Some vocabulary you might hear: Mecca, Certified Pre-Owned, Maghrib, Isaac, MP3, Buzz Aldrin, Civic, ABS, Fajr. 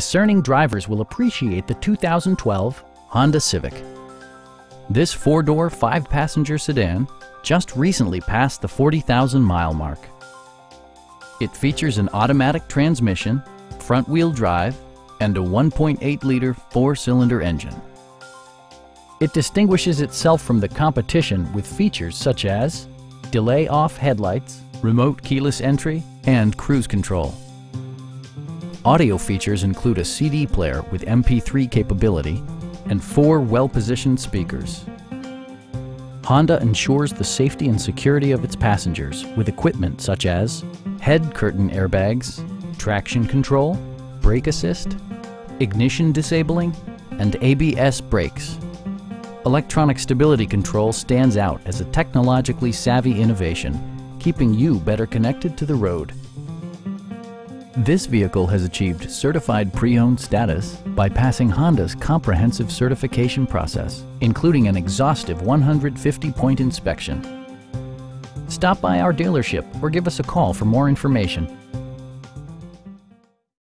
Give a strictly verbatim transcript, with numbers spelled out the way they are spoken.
Discerning drivers will appreciate the two thousand twelve Honda Civic. This four-door, five-passenger sedan just recently passed the forty thousand mile mark. It features an automatic transmission, front-wheel drive, and a one point eight liter four-cylinder engine. It distinguishes itself from the competition with features such as delay-off headlights, remote keyless entry, and cruise control. Audio features include a C D player with M P three capability and four well-positioned speakers. Honda ensures the safety and security of its passengers with equipment such as head curtain airbags, traction control, brake assist, ignition disabling, and A B S brakes. Electronic stability control stands out as a technologically savvy innovation, keeping you better connected to the road. This vehicle has achieved certified pre-owned status by passing Honda's comprehensive certification process, including an exhaustive one hundred fifty point inspection. Stop by our dealership or give us a call for more information.